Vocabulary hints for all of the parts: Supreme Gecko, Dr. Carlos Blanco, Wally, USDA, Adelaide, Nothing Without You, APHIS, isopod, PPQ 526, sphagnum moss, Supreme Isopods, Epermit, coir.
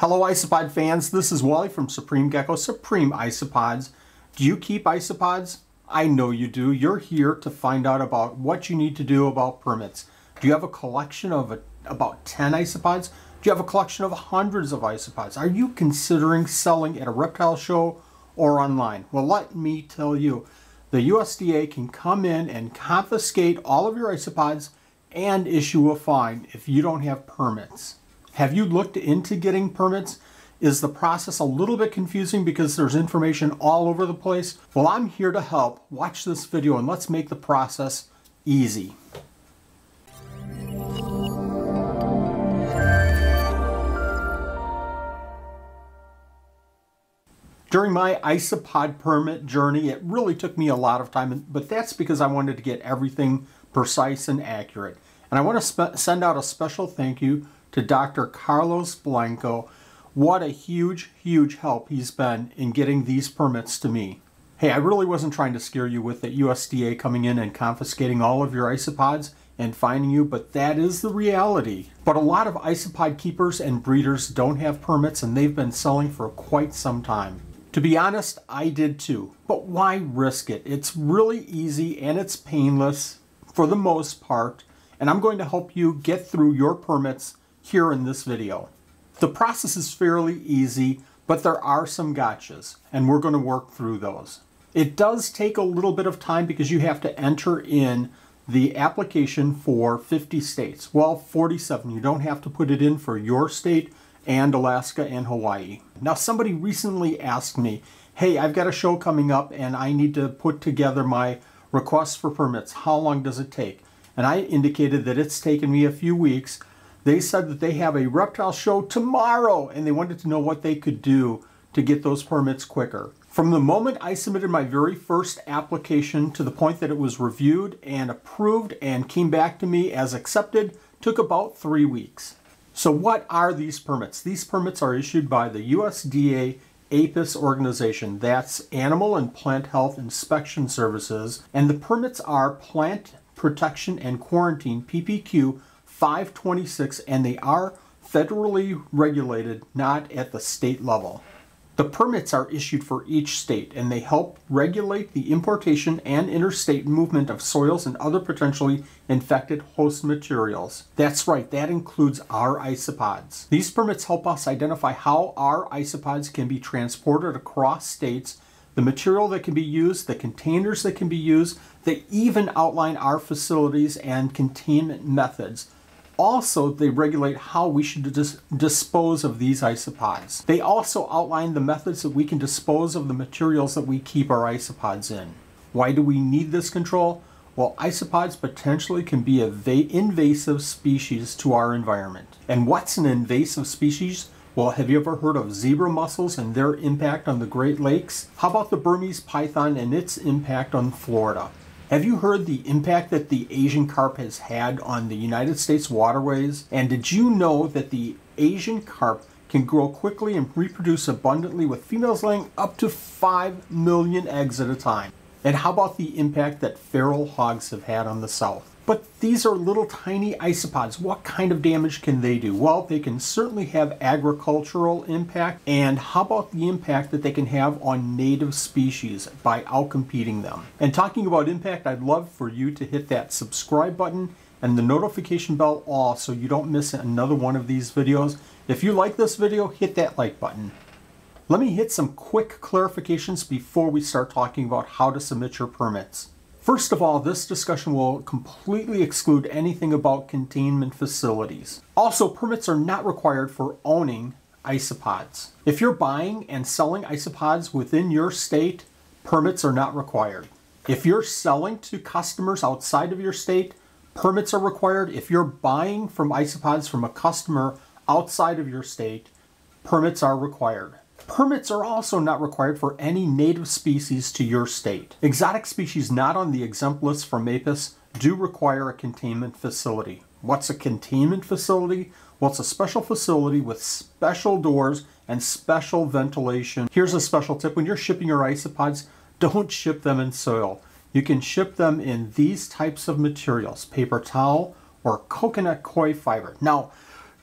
Hello isopod fans, this is Wally from Supreme Gecko, Supreme Isopods. Do you keep isopods? I know you do. You're here to find out about what you need to do about permits. Do you have a collection of about 10 isopods? Do you have a collection of hundreds of isopods? Are you considering selling at a reptile show or online? Well, let me tell you, the USDA can come in and confiscate all of your isopods and issue a fine if you don't have permits. Have you looked into getting permits? Is the process a little bit confusing because there's information all over the place? Well, I'm here to help. Watch this video and let's make the process easy. During my isopod permit journey, it really took me a lot of time, but that's because I wanted to get everything precise and accurate. And I want to send out a special thank you to Dr. Carlos Blanco. What a huge, huge help he's been in getting these permits to me. Hey, I really wasn't trying to scare you with the USDA coming in and confiscating all of your isopods and fining you, but that is the reality. But a lot of isopod keepers and breeders don't have permits, and they've been selling for quite some time. To be honest, I did too, but why risk it? It's really easy and it's painless for the most part, and I'm going to help you get through your permits here in this video. The process is fairly easy, but there are some gotchas, and we're going to work through those. It does take a little bit of time because you have to enter in the application for 50 states. Well, 47. You don't have to put it in for your state and Alaska and Hawaii. Now, somebody recently asked me, hey, I've got a show coming up and I need to put together my request for permits. How long does it take? And I indicated that it's taken me a few weeks. They said that they have a reptile show tomorrow and they wanted to know what they could do to get those permits quicker. From the moment I submitted my very first application to the point that it was reviewed and approved and came back to me as accepted took about 3 weeks. So what are these permits? These permits are issued by the USDA APHIS organization. That's Animal and Plant Health Inspection Services. And the permits are Plant Protection and Quarantine, PPQ 526, and they are federally regulated, not at the state level. The permits are issued for each state, and they help regulate the importation and interstate movement of soils and other potentially infected host materials. That's right, that includes our isopods. These permits help us identify how our isopods can be transported across states, the material that can be used, the containers that can be used. They even outline our facilities and containment methods. Also, they regulate how we should dispose of these isopods. They also outline the methods that we can dispose of the materials that we keep our isopods in. Why do we need this control? Well, isopods potentially can be an invasive species to our environment. And what's an invasive species? Well, have you ever heard of zebra mussels and their impact on the Great Lakes? How about the Burmese python and its impact on Florida? Have you heard the impact that the Asian carp has had on the United States waterways? And did you know that the Asian carp can grow quickly and reproduce abundantly with females laying up to 5 million eggs at a time? And how about the impact that feral hogs have had on the South? But these are little tiny isopods. What kind of damage can they do? Well, they can certainly have agricultural impact. And how about the impact that they can have on native species by outcompeting them? And talking about impact, I'd love for you to hit that subscribe button and the notification bell all so you don't miss another one of these videos. If you like this video, hit that like button. Let me hit some quick clarifications before we start talking about how to submit your permits. First of all, this discussion will completely exclude anything about containment facilities. Also, permits are not required for owning isopods. If you're buying and selling isopods within your state, permits are not required. If you're selling to customers outside of your state, permits are required. If you're buying from isopods from a customer outside of your state, permits are required. Permits are also not required for any native species to your state. Exotic species not on the exempt list from APHIS do require a containment facility. What's a containment facility? Well, it's a special facility with special doors and special ventilation. Here's a special tip. When you're shipping your isopods, don't ship them in soil. You can ship them in these types of materials, paper towel or coconut coir fiber. Now,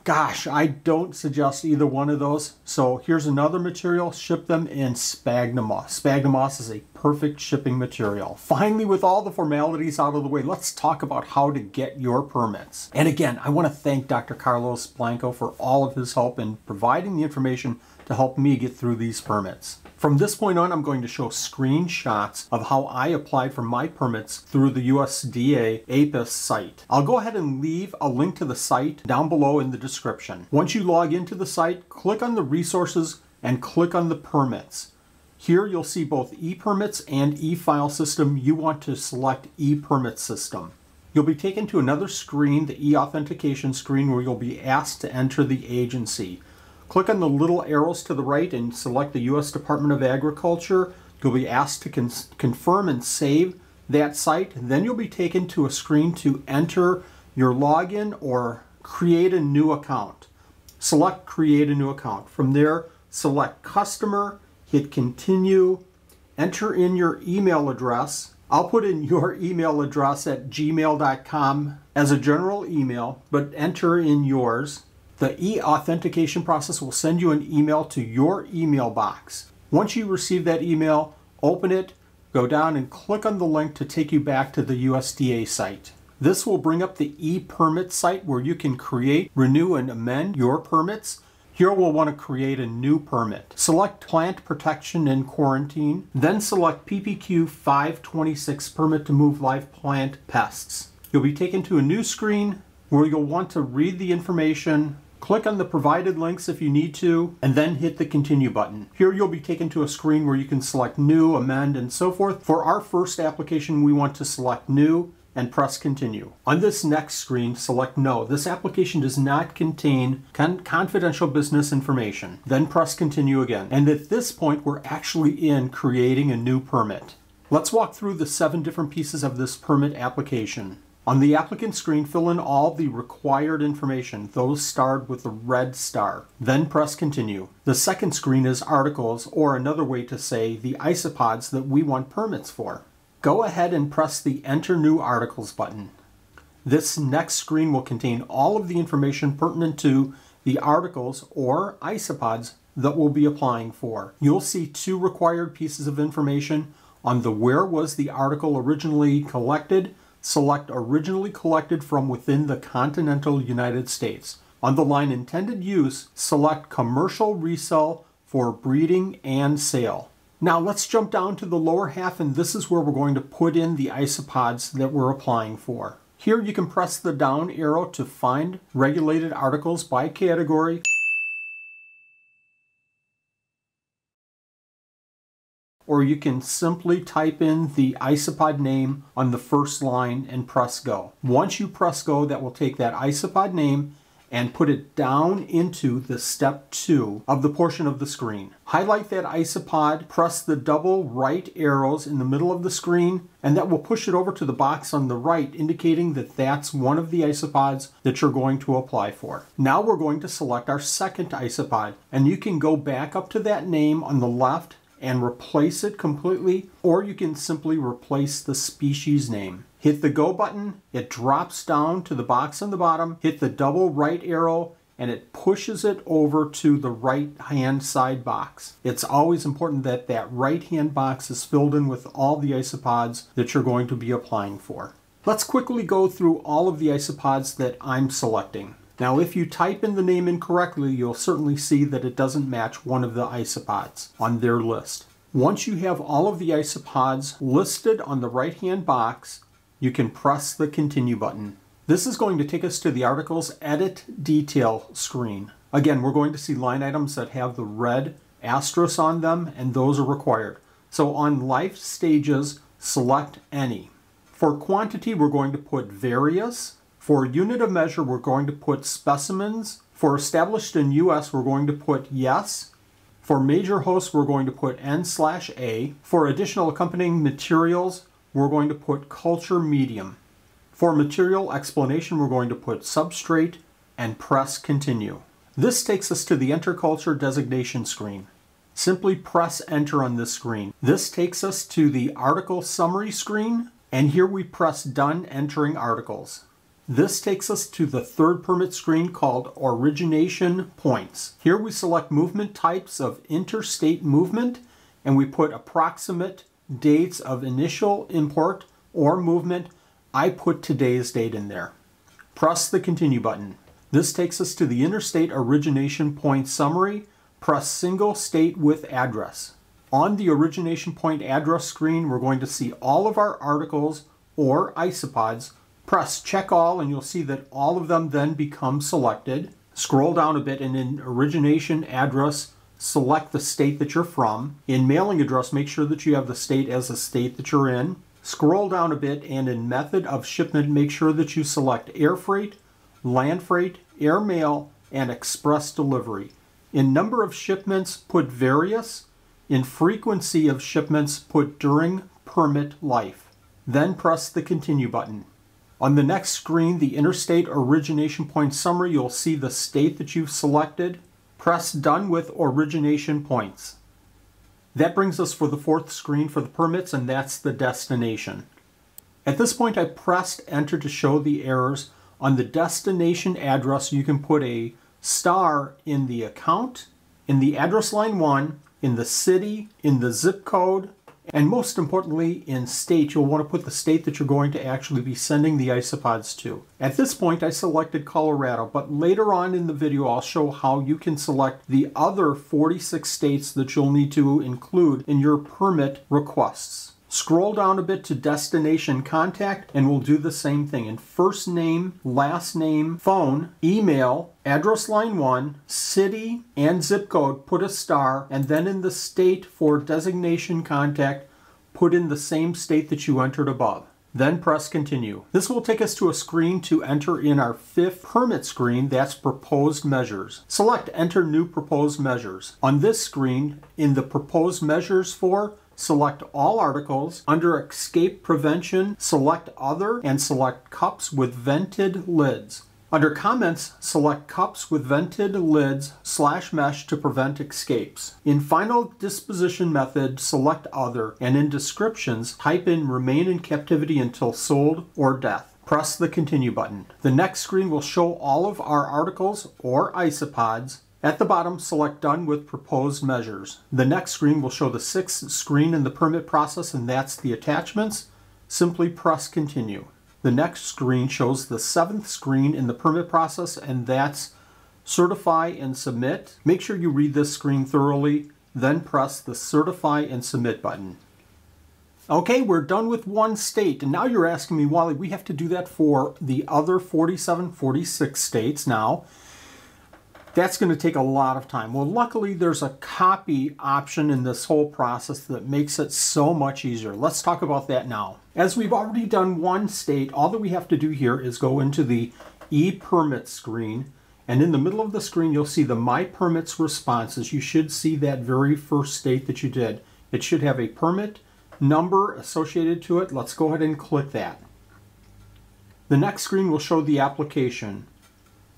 Gosh, I don't suggest either one of those. So here's another material. Ship them in sphagnum moss. Sphagnum moss is a perfect shipping material. Finally, with all the formalities out of the way, let's talk about how to get your permits. And again, I want to thank Dr. Carlos Blanco for all of his help in providing the information to help me get through these permits. From this point on, I'm going to show screenshots of how I applied for my permits through the USDA APHIS site. I'll go ahead and leave a link to the site down below in the description. Once you log into the site, click on the resources and click on the permits. Here you'll see both e-permits and e-file system. You want to select e-permit system. You'll be taken to another screen, the e-authentication screen, where you'll be asked to enter the agency. Click on the little arrows to the right and select the U.S. Department of Agriculture. You'll be asked to confirm and save that site. Then you'll be taken to a screen to enter your login or create a new account. Select create a new account. From there, select customer, hit continue, enter in your email address. I'll put in your email address at gmail.com as a general email, but enter in yours. The e-authentication process will send you an email to your email box. Once you receive that email, open it, go down and click on the link to take you back to the USDA site. This will bring up the e-permit site where you can create, renew, and amend your permits. Here we'll want to create a new permit. Select Plant Protection and Quarantine, then select PPQ 526 Permit to Move Live Plant Pests. You'll be taken to a new screen where you'll want to read the information. Click on the provided links if you need to, and then hit the continue button. Here you'll be taken to a screen where you can select new, amend, and so forth. For our first application, we want to select new and press continue. On this next screen, select no. This application does not contain confidential business information. Then press continue again. And at this point, we're actually in creating a new permit. Let's walk through the 7 different pieces of this permit application. On the applicant screen, fill in all the required information, those starred with the red star. Then press continue. The second screen is articles, or another way to say the isopods that we want permits for. Go ahead and press the Enter New Articles button. This next screen will contain all of the information pertinent to the articles or isopods that we'll be applying for. You'll see 2 required pieces of information. On the where was the article originally collected, select originally collected from within the continental United States. On the line intended use, select commercial resell for breeding and sale. Now let's jump down to the lower half, and this is where we're going to put in the isopods that we're applying for. Here you can press the down arrow to find regulated articles by category. Or you can simply type in the isopod name on the first line and press go. Once you press go, that will take that isopod name and put it down into the step 2 of the portion of the screen. Highlight that isopod, press the double right arrows in the middle of the screen, and that will push it over to the box on the right, indicating that that's one of the isopods that you're going to apply for. Now we're going to select our second isopod, and you can go back up to that name on the left and replace it completely, or you can simply replace the species name. Hit the go button, it drops down to the box on the bottom, hit the double right arrow, and it pushes it over to the right hand side box. It's always important that that right hand box is filled in with all the isopods that you're going to be applying for. Let's quickly go through all of the isopods that I'm selecting. Now, if you type in the name incorrectly, you'll certainly see that it doesn't match one of the isopods on their list. Once you have all of the isopods listed on the right-hand box, you can press the continue button. This is going to take us to the article's edit detail screen. Again, we're going to see line items that have the red asterisks on them, and those are required. So on life stages, select any. For quantity, we're going to put various. For unit of measure, we're going to put specimens. For established in US, we're going to put yes. For major hosts, we're going to put N/A. For additional accompanying materials, we're going to put culture medium. For material explanation, we're going to put substrate and press continue. This takes us to the Enter Culture designation screen. Simply press enter on this screen. This takes us to the article summary screen, and here we press done entering articles. This takes us to the third permit screen called Origination Points. Here we select movement types of interstate movement, and we put approximate dates of initial import or movement. I put today's date in there. Press the Continue button. This takes us to the Interstate Origination Point Summary. Press Single State with Address. On the Origination Point Address screen, we're going to see all of our articles or isopods. Press Check All, and you'll see that all of them then become selected. Scroll down a bit, and in Origination Address, select the state that you're from. In Mailing Address, make sure that you have the state as the state that you're in. Scroll down a bit, and in Method of Shipment, make sure that you select Air Freight, Land Freight, Air Mail, and Express Delivery. In Number of Shipments, put Various. In Frequency of Shipments, put During Permit Life. Then press the Continue button. On the next screen, the Interstate Origination Point Summary, you'll see the state that you've selected. Press Done with Origination Points. That brings us for the fourth screen for the permits, and that's the destination. At this point, I pressed Enter to show the errors. On the destination address, you can put a star in the account, in the address line 1, in the city, in the zip code, and most importantly, in state. You'll want to put the state that you're going to actually be sending the isopods to. At this point, I selected Colorado, but later on in the video, I'll show how you can select the other 46 states that you'll need to include in your permit requests. Scroll down a bit to Destination Contact, and we'll do the same thing. In first name, last name, phone, email, address line 1, city, and zip code, put a star, and then in the state for Designation Contact, put in the same state that you entered above. Then press Continue. This will take us to a screen to enter in our fifth permit screen, that's Proposed Measures. Select Enter New Proposed Measures. On this screen, in the Proposed Measures for, select all articles. Under Escape Prevention, select Other and select Cups with Vented Lids. Under Comments, select Cups with Vented Lids /mesh to prevent escapes. In Final Disposition Method, select Other, and in Descriptions, type in Remain in Captivity until sold or death. Press the Continue button. The next screen will show all of our articles or isopods. At the bottom, select Done with Proposed Measures. The next screen will show the sixth screen in the permit process, and that's the attachments. Simply press Continue. The next screen shows the seventh screen in the permit process, and that's Certify and Submit. Make sure you read this screen thoroughly, then press the Certify and Submit button. Okay, we're done with one state, and now you're asking me, Wally, we have to do that for the other 46 states now. That's going to take a lot of time. Well, luckily there's a copy option in this whole process that makes it so much easier. Let's talk about that now. As we've already done one state, all that we have to do here is go into the e-permit screen, and in the middle of the screen you'll see the My Permits responses. You should see that very first state that you did. It should have a permit number associated to it. Let's go ahead and click that. The next screen will show the application.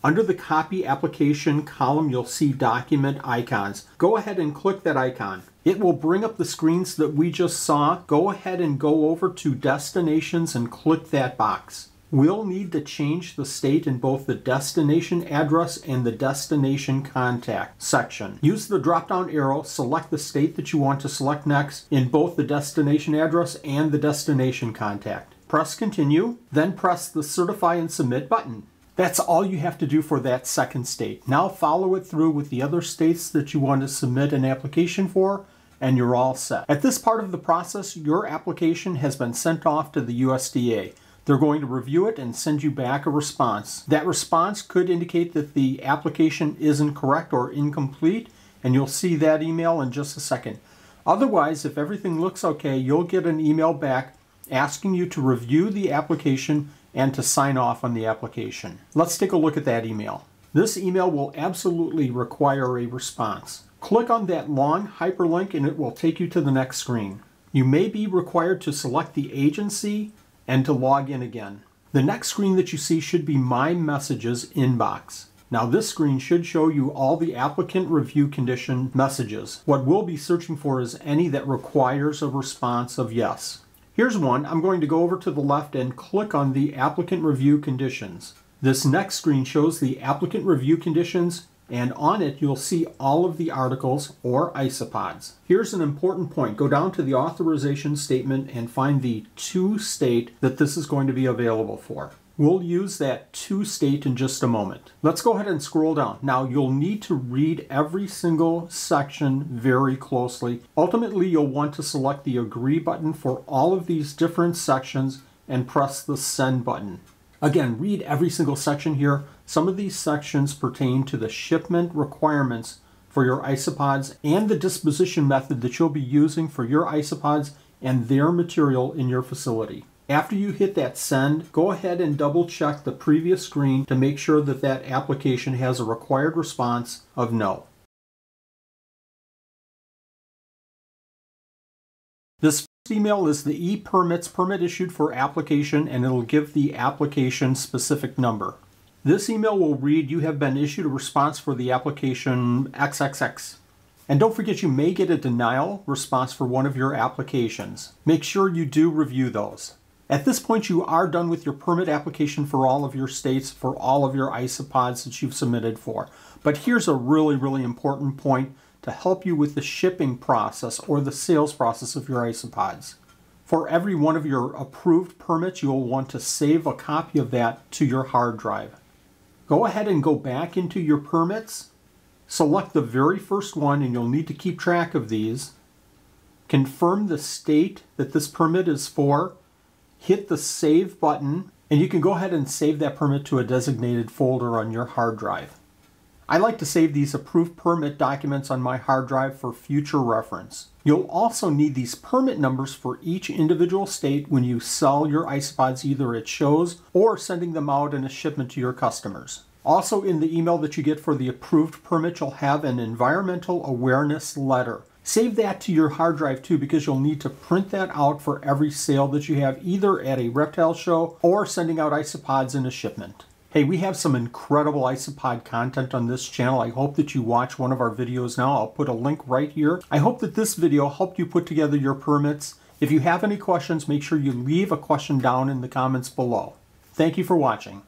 Under the Copy Application column, you'll see document icons. Go ahead and click that icon. It will bring up the screens that we just saw. Go ahead and go over to Destinations and click that box. We'll need to change the state in both the Destination Address and the Destination Contact section. Use the drop-down arrow, select the state that you want to select next in both the Destination Address and the Destination Contact. Press Continue, then press the Certify and Submit button. That's all you have to do for that second state. Now follow it through with the other states that you want to submit an application for, and you're all set. At this part of the process, your application has been sent off to the USDA. They're going to review it and send you back a response. That response could indicate that the application isn't correct or incomplete, and you'll see that email in just a second. Otherwise, if everything looks okay, you'll get an email back asking you to review the application and to sign off on the application. Let's take a look at that email. This email will absolutely require a response. Click on that long hyperlink and it will take you to the next screen. You may be required to select the agency and to log in again. The next screen that you see should be My Messages Inbox. Now this screen should show you all the applicant review condition messages. What we'll be searching for is any that requires a response of yes. Here's one. I'm going to go over to the left and click on the applicant review conditions. This next screen shows the applicant review conditions, and on it you'll see all of the articles or isopods. Here's an important point. Go down to the authorization statement and find the to state that this is going to be available for. We'll use that to state in just a moment. Let's go ahead and scroll down. Now you'll need to read every single section very closely. Ultimately, you'll want to select the agree button for all of these different sections and press the send button. Again, read every single section here. Some of these sections pertain to the shipment requirements for your isopods and the disposition method that you'll be using for your isopods and their material in your facility. After you hit that send, go ahead and double check the previous screen to make sure that that application has a required response of no. This first email is the e-permits permit issued for application, and it'll give the application specific number. This email will read, you have been issued a response for the application XXX. And don't forget, you may get a denial response for one of your applications. Make sure you do review those. At this point, you are done with your permit application for all of your states, for all of your isopods that you've submitted for. But here's a really, really important point to help you with the shipping process or the sales process of your isopods. For every one of your approved permits, you'll want to save a copy of that to your hard drive. Go ahead and go back into your permits. Select the very first one, and you'll need to keep track of these. Confirm the state that this permit is for. Hit the save button, and you can go ahead and save that permit to a designated folder on your hard drive. I like to save these approved permit documents on my hard drive for future reference. You'll also need these permit numbers for each individual state when you sell your isopods either at shows or sending them out in a shipment to your customers. Also, in the email that you get for the approved permit, you'll have an environmental awareness letter. Save that to your hard drive too, because you'll need to print that out for every sale that you have, either at a reptile show or sending out isopods in a shipment. Hey, we have some incredible isopod content on this channel. I hope that you watch one of our videos now. I'll put a link right here. I hope that this video helped you put together your permits. If you have any questions, make sure you leave a question down in the comments below. Thank you for watching.